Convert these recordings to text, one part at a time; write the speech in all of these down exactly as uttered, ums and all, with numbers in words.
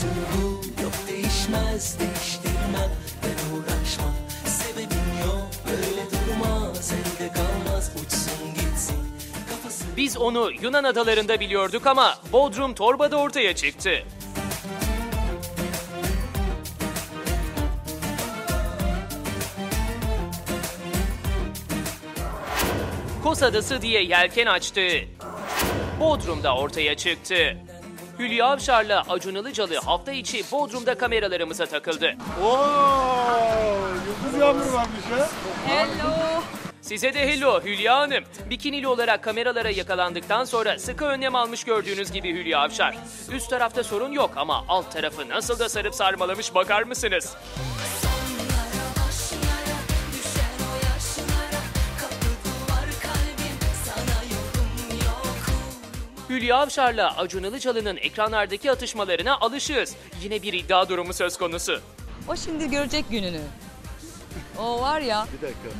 olsun bu, yok değişmez, değiştirmem, ben uğraşmam. Sebebim yok, böyle durmaz, elde kalmaz, uçsun gitsin. Kafası... Biz onu Yunan adalarında biliyorduk ama Bodrum Torba'da ortaya çıktı. Kos Adası diye yelken açtı. Bodrum'da ortaya çıktı. Hülya Avşar'la Acun Ilıcalı hafta içi Bodrum'da kameralarımıza takıldı. Ooo! Yıldız yağmur varmış ya. Hello! Size de hello Hülya Hanım. Bikinili olarak kameralara yakalandıktan sonra sıkı önlem almış gördüğünüz gibi Hülya Avşar. Üst tarafta sorun yok ama alt tarafı nasıl da sarıp sarmalamış bakar mısınız? Hülya Avşar'la Acun Ilıcalı'nın ekranlardaki atışmalarına alışığız. Yine bir iddia durumu söz konusu. O şimdi görecek gününü. O var ya,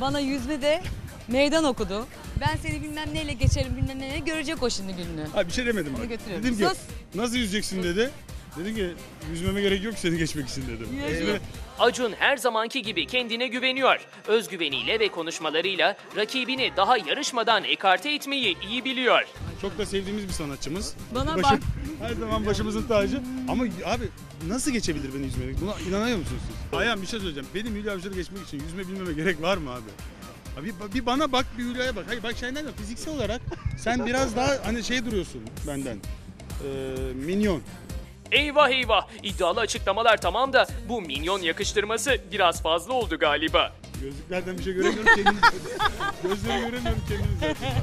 bana yüzmede meydan okudu. Ben seni bilmem neyle geçerim, bilmem neyle, görecek o şimdi gününü. Abi bir şey demedim abi. Dedim ki, nasıl yüzeceksin dedi. Dedim ki, yüzmeme gerek yok seni geçmek için dedim. Evet. Acun her zamanki gibi kendine güveniyor. Özgüveniyle ve konuşmalarıyla rakibini daha yarışmadan ekarte etmeyi iyi biliyor. Çok da sevdiğimiz bir sanatçımız. Bana Başı, bak. Her zaman başımızın tacı. Ama abi nasıl geçebilir beni yüzmelik? Buna inanamıyor musunuz siz? Ayhan bir şey söyleyeceğim. Benim Hülya Avşar'ı geçmek için yüzme bilmeme gerek var mı abi? Abi bir bana bak, bir Hülya'ya bak. Hayır bak şeyden yok. Fiziksel olarak sen biraz daha hani şey duruyorsun benden. Ee, minyon. Eyvah eyvah. İddialı açıklamalar tamam da bu minyon yakıştırması biraz fazla oldu galiba. Gözlüklerden bir şey göremiyorum kendimi. Gözleri göremiyorum kendimi zaten.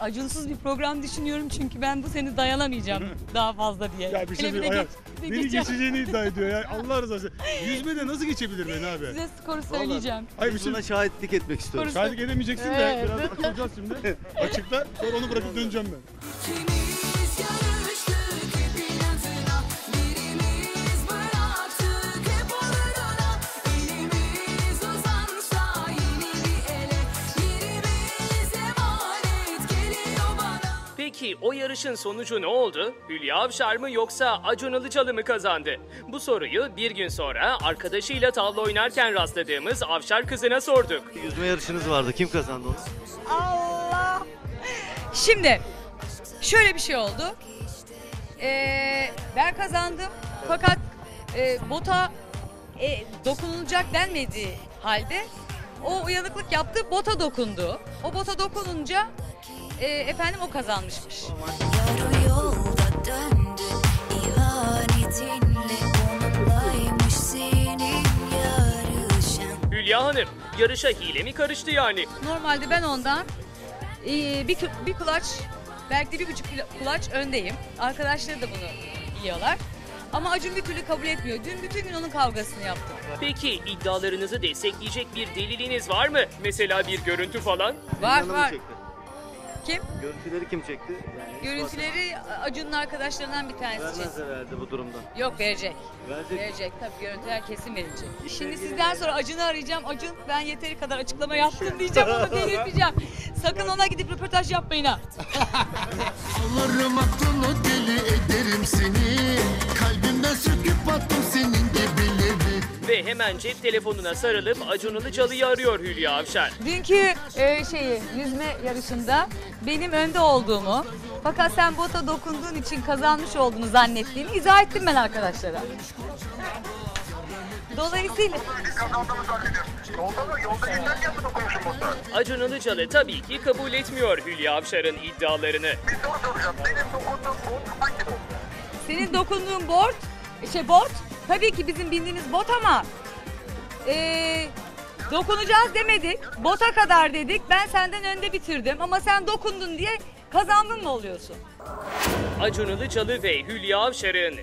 Acunsuz bir program düşünüyorum çünkü ben bu seni dayanamayacağım daha fazla diye. Ya bir şey diyor, geç, beni geçeceğim. Geçeceğini iddia ediyor ya. Allah razı olsun. Yüzmede nasıl geçebilir beni abi? Size skoru söyleyeceğim. Hayır, biz buna şahitlik etmek istiyorum. Şahitlik edemeyeceksin evet. De biraz açılacağız şimdi. Açıkta sonra onu bırakıp döneceğim ben. Peki o yarışın sonucu ne oldu? Hülya Avşar mı yoksa Acun Ilıcalı mı kazandı? Bu soruyu bir gün sonra arkadaşıyla tavla oynarken rastladığımız Avşar kızına sorduk. Yüzme yarışınız vardı. Kim kazandı onu? Allah! Şimdi şöyle bir şey oldu. Ee, ben kazandım fakat e, bota e, dokunulacak denmediği halde o uyanıklık yaptı, bota dokundu. O bota dokununca E, efendim o kazanmışmış. Hülya Hanım, yarışa hile mi karıştı yani? Normalde ben ondan e, bir, bir kulaç, belki de bir buçuk kulaç öndeyim. Arkadaşları da bunu biliyorlar. Ama Acun bir türlü kabul etmiyor. Dün bütün gün onun kavgasını yaptık. Peki iddialarınızı destekleyecek bir deliliniz var mı? Mesela bir görüntü falan? Var var. Kim? Görüntüleri kim çekti? Yani görüntüleri Acun'un arkadaşlarından bir tanesi çekti. Vermez de verdi bu durumda. Yok verecek. Verecek. Verecek tabii, görüntüler kesin verecek. Şimdi sizden sonra Acun'u arayacağım. Acun ben yeteri kadar açıklama yaptım diyeceğim, onu belirteceğim. Sakın ona gidip röportaj yapmayın ha. Alırım aklını deli ederim seni. Kalbimden söküp attım senin gibileri. Ve hemen cep telefonuna sarılıp Acun Ilıcalı'yı arıyor Hülya Avşar. Dünkü e, şeyi yüzme yarışında benim önde olduğumu fakat sen bota dokunduğun için kazanmış olduğunu zannettiğini izah ettim ben arkadaşlara. Dolayısıyla... Acun Ilıcalı tabii ki kabul etmiyor Hülya Avşar'ın iddialarını. Bir soru soracağım. Benim dokunduğum bot hangi bot? Senin dokunduğun bot, şey bot, tabii ki bizim bildiğimiz bot ama ee, dokunacağız demedik, bota kadar dedik, ben senden önde bitirdim ama sen dokundun diye kazandın mı oluyorsun? Acun Ilıcalı ve Hülya Avşar'ın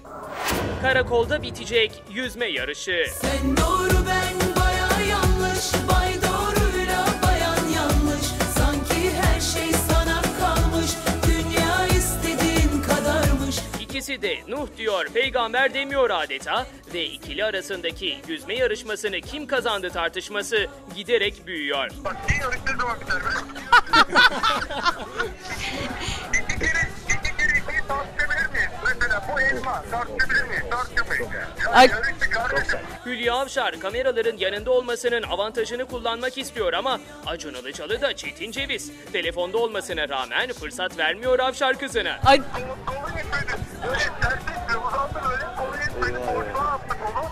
karakolda bitecek yüzme yarışı. Sen doğru ben baya yanlış, bay doğruyla bayan yanlış, sanki her şey sana kalmış, dünya istediğin kadarmış. İkisi de Nuh diyor, peygamber demiyor adeta ve ikili arasındaki yüzme yarışmasını kim kazandı tartışması giderek büyüyor. Bak bir yarıştığı zaman biter be. İki kere, iki kere, iki tartışabilir miyiz? Mesela bu elma tartışabilir miyiz? Tartışamayız. Ay. Hülya Avşar kameraların yanında olmasının avantajını kullanmak istiyor ama Acun Ilıcalı da çetin ceviz. Telefonda olmasına rağmen fırsat vermiyor Avşar kızına. Ay.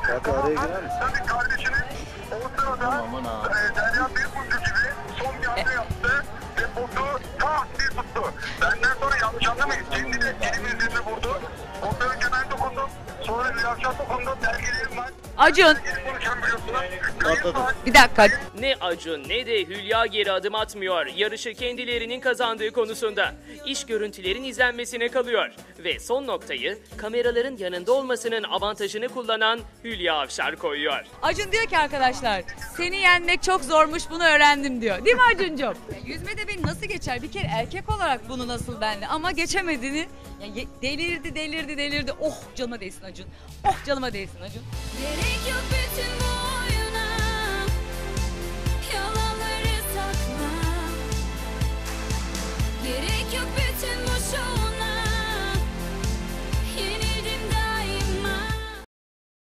Tabii kardeşinin o sırada Derya Beyburcu gibi son bir hamle yaptı ve botu tak diye tuttu. Benden sonra yanlış anlamayın. Kendi de elimin üzerine vurdu. Ondan önce ben dokundum. Sonra Hülya Avşar dokundu. Dergilerim var. Acun. Bir dakika. Ne Acun ne de Hülya geri adım atmıyor. Yarışı kendilerinin kazandığı konusunda. İş görüntülerin izlenmesine kalıyor. Ve son noktayı kameraların yanında olmasının avantajını kullanan Hülya Avşar koyuyor. Acun diyor ki arkadaşlar, seni yenmek çok zormuş, bunu öğrendim diyor. Değil mi Acuncuğum? Yüzme de beni nasıl geçer? Bir kere erkek olarak bunu nasıl bende? Ama geçemediğini yani delirdi delirdi delirdi. Oh canıma değsin Acun. Oh canıma değsin Acun. Gerek yok bütün bu